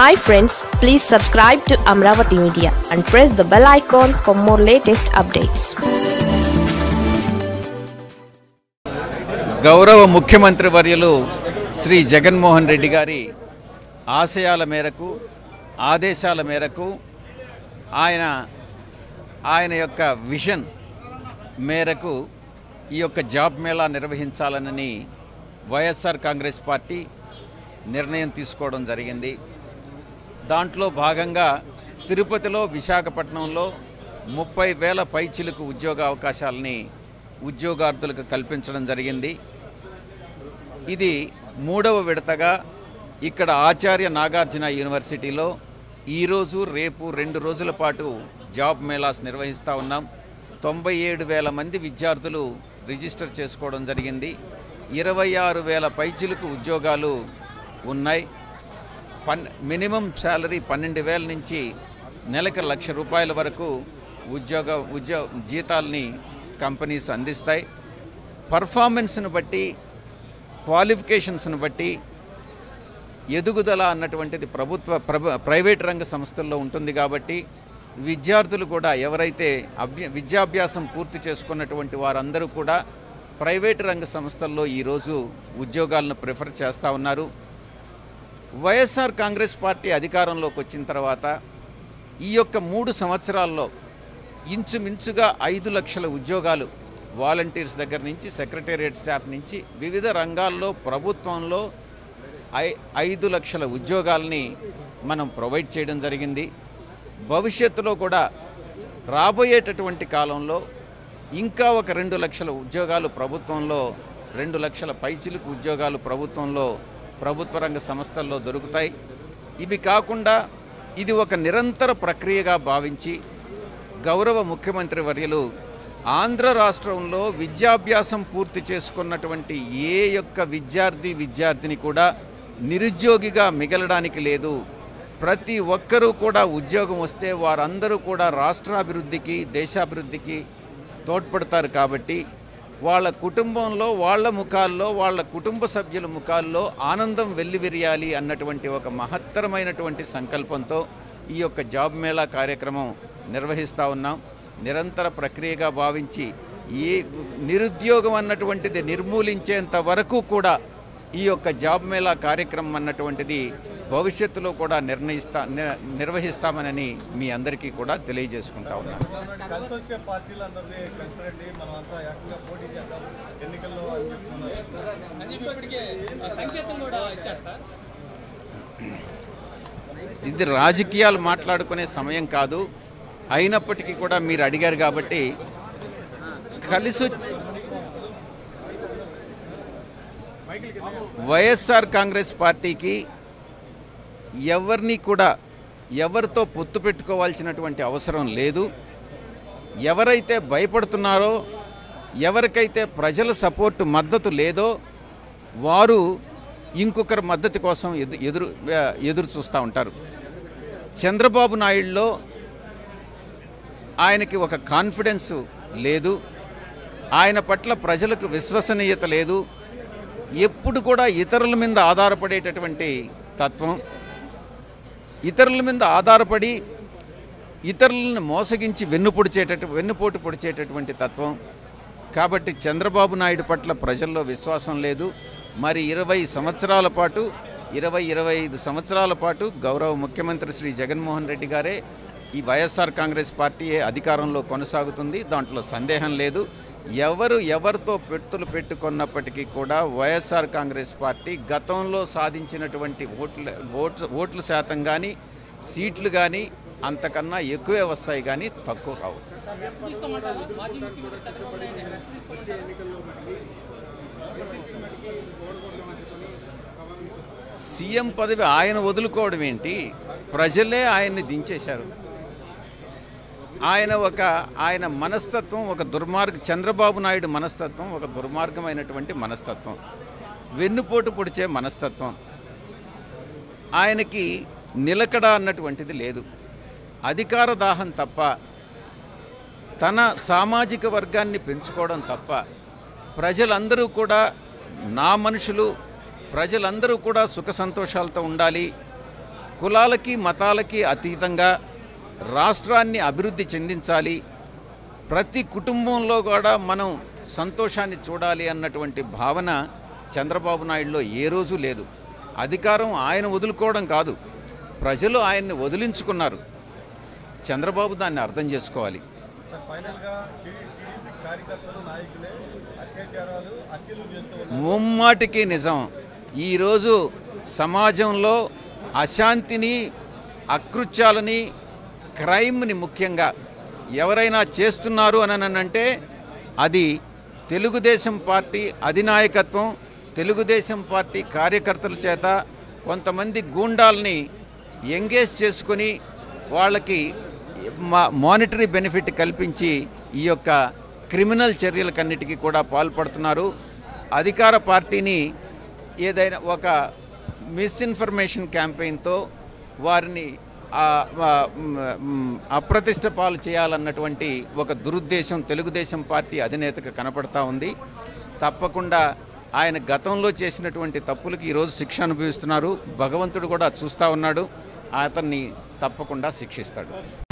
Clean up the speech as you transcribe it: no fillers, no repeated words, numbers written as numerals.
Hi friends, please subscribe to Amravati Media and press the bell icon for more latest updates. Gaurava Mukhyamantri Varyalu Sri Jagan Mohan Reddy Gari Aasayala Meraku, Adeshala Meraku, Ayana Yokka Vision Meraku, ఈ యొక్క job Mela నిర్వహించాలని YSR Congress party నిర్ణయం తీసుకోవడం జరిగింది. దాంట్లో భాగంగా తిరుపతిలో, విశాఖపట్నంలో 30,000 పైచిలకు ఉద్యోగ అవకాశాలను ఉద్యోగార్థులకు కల్పించడం జరిగింది. ఇది మూడవ విడతగా ఇక్కడ ఆచార్య నాగార్జున యూనివర్సిటీలో ఈ రోజు రేపు 2 రోజుల పాటు జాబ్ మేళాస్ నిర్వహిస్తా ఉన్నాం. 97,000 మంది విద్యార్థులు రిజిస్టర్ చేసుకోవడం జరిగింది. 26,000 పైచిలకు ఉద్యోగాలు ఉన్నాయి. మినిమం శాలరీ 12,000 నుంచి నెలకు ₹1,00,000 వరకు జీతాల్ని కంపెనీస్ అందిస్తాయి. పర్ఫార్మెన్స్ను బట్టి, క్వాలిఫికేషన్స్ను బట్టి ఎదుగుదల అన్నటువంటిది ప్రభుత్వ ప్రైవేట్ రంగ సంస్థల్లో ఉంటుంది. కాబట్టి విద్యార్థులు కూడా ఎవరైతే విద్యాభ్యాసం పూర్తి చేసుకున్నటువంటి వారందరూ కూడా ప్రైవేట్ రంగ సంస్థల్లో ఈరోజు ఉద్యోగాలను ప్రిఫర్ చేస్తూ ఉన్నారు. వైఎస్ఆర్ కాంగ్రెస్ పార్టీ అధికారంలోకి వచ్చిన తర్వాత ఈ యొక్క 3 సంవత్సరాల్లో ఇంచుమించుగా 5 లక్షల ఉద్యోగాలు వాలంటీర్స్ దగ్గర నుంచి, సెక్రటేరియట్ స్టాఫ్ నుంచి, వివిధ రంగాల్లో ప్రభుత్వంలో 5 లక్షల ఉద్యోగాలని మనం ప్రొవైడ్ చేయడం జరిగింది. భవిష్యత్తులో కూడా రాబోయేటటువంటి కాలంలో ఇంకా ఒక 2 లక్షల ఉద్యోగాలు ప్రభుత్వంలో, 2 లక్షల పైచిలకు ఉద్యోగాలు ప్రభుత్వ రంగ సంస్థల్లో దొరుకుతాయి. ఇవి కాకుండా ఇది ఒక నిరంతర ప్రక్రియగా భావించి గౌరవ ముఖ్యమంత్రి వర్యులు ఆంధ్ర రాష్ట్రంలో విద్యాభ్యాసం పూర్తి చేసుకున్నటువంటి ఏ యొక్క విద్యార్థిని కూడా నిరుద్యోగిగా మిగలడానికి లేదు. ప్రతి ఒక్కరూ కూడా ఉద్యోగం వస్తే వారందరూ కూడా రాష్ట్రాభివృద్ధికి, దేశాభివృద్ధికి తోడ్పడతారు. కాబట్టి వాళ్ళ కుటుంబంలో, వాళ్ళ ముఖాల్లో, వాళ్ళ కుటుంబ సభ్యుల ముఖాల్లో ఆనందం వెల్లివిరియాలి అన్నటువంటి ఒక మహత్తరమైనటువంటి సంకల్పంతో ఈ యొక్క జాబ్ మేళా కార్యక్రమం నిర్వహిస్తూ ఉన్నాం. నిరంతర ప్రక్రియగా భావించి ఏ నిరుద్యోగం అన్నటువంటిది నిర్మూలించేంత వరకు కూడా ఈ యొక్క జాబ్ మేళా కార్యక్రమం అన్నటువంటిది భవిష్యత్తులో కూడా నిర్వహిస్తామనని మీ అందరికీ కూడా తెలియజేసుకుంటా ఉన్నాం. ఇది రాజకీయాలు మాట్లాడుకునే సమయం కాదు. అయినప్పటికీ కూడా మీరు అడిగారు కాబట్టి కలిసి వైఎస్ఆర్ కాంగ్రెస్ పార్టీకి ఎవరిని కూడా ఎవరితో పొత్తు పెట్టుకోవాల్సినటువంటి అవసరం లేదు. ఎవరైతే భయపడుతున్నారో, ఎవరికైతే ప్రజల సపోర్టు, మద్దతు లేదో వారు ఇంకొకరి మద్దతు కోసం ఎదురు చూస్తూ ఉంటారు. చంద్రబాబు నాయుడులో ఆయనకి ఒక కాన్ఫిడెన్స్ లేదు. ఆయన పట్ల ప్రజలకు విశ్వసనీయత లేదు. ఎప్పుడు కూడా ఇతరుల మీద ఆధారపడేటటువంటి తత్వం, ఇతరుల మీద ఆధారపడి ఇతరులను మోసగించి వెన్నుపోటు పొడిచేటటువంటి తత్వం. కాబట్టి చంద్రబాబు నాయుడు పట్ల ప్రజల్లో విశ్వాసం లేదు. మరి 20 సంవత్సరాల పాటు, 20-25 సంవత్సరాల పాటు గౌరవ ముఖ్యమంత్రి శ్రీ జగన్మోహన్ రెడ్డి గారే, ఈ వైఎస్ఆర్ కాంగ్రెస్ పార్టీయే అధికారంలో కొనసాగుతుంది. దాంట్లో సందేహం లేదు. ఎవరితో పెట్టులు పెట్టుకున్నప్పటికీ కూడా వైఎస్ఆర్ కాంగ్రెస్ పార్టీ గతంలో సాధించినటువంటి ఓట్ల శాతం కానీ, సీట్లు కానీ అంతకన్నా ఎక్కువే వస్తాయి కానీ తక్కువ రావు. సీఎం పదవి ఆయన వదులుకోవడం ఏంటి? ప్రజలే ఆయన్ని దించేశారు. ఆయన మనస్తత్వం ఒక చంద్రబాబు నాయుడు మనస్తత్వం ఒక దుర్మార్గమైనటువంటి మనస్తత్వం, వెన్నుపోటు పొడిచే మనస్తత్వం. ఆయనకి నిలకడ అన్నటువంటిది లేదు. అధికార దాహం తప్ప, తన సామాజిక వర్గాన్ని పెంచుకోవడం తప్ప, ప్రజలందరూ కూడా నా మనుషులు, ప్రజలందరూ కూడా సుఖ సంతోషాలతో ఉండాలి, కులాలకి మతాలకి అతీతంగా రాష్ట్రాన్ని అభివృద్ధి చెందించాలి, ప్రతి కుటుంబంలో కూడా మనం సంతోషాన్ని చూడాలి అన్నటువంటి భావన చంద్రబాబు నాయుడులో ఏ రోజు లేదు. అధికారం ఆయన వదులుకోవడం కాదు, ప్రజలు ఆయన్ని వదిలించుకున్నారు. చంద్రబాబు దాన్ని అర్థం చేసుకోవాలి. ముమ్మాటికి నిజం, ఈరోజు సమాజంలో అశాంతిని, అకృత్యాలని, క్రైమ్ని ముఖ్యంగా ఎవరైనా చేస్తున్నారు అనంటే అది తెలుగుదేశం పార్టీ అధినాయకత్వం, తెలుగుదేశం పార్టీ కార్యకర్తల చేత కొంతమంది గూండాల్ని ఎంగేజ్ చేసుకుని వాళ్ళకి మానిటరీ బెనిఫిట్ కల్పించి ఈ యొక్క క్రిమినల్ చర్యలకన్నిటికీ కూడా పాల్పడుతున్నారు. అధికార పార్టీని ఏదైనా ఒక మిస్ఇన్ఫర్మేషన్ క్యాంపెయిన్తో వారిని అప్రతిష్ట పాలు చేయాలన్నటువంటి ఒక దురుద్దేశం తెలుగుదేశం పార్టీ అధినేతకు కనపడతా ఉంది. తప్పకుండా ఆయన గతంలో చేసినటువంటి తప్పులకి ఈరోజు శిక్ష అనుభవిస్తున్నారు. భగవంతుడు కూడా చూస్తూ ఉన్నాడు, అతన్ని తప్పకుండా శిక్షిస్తాడు.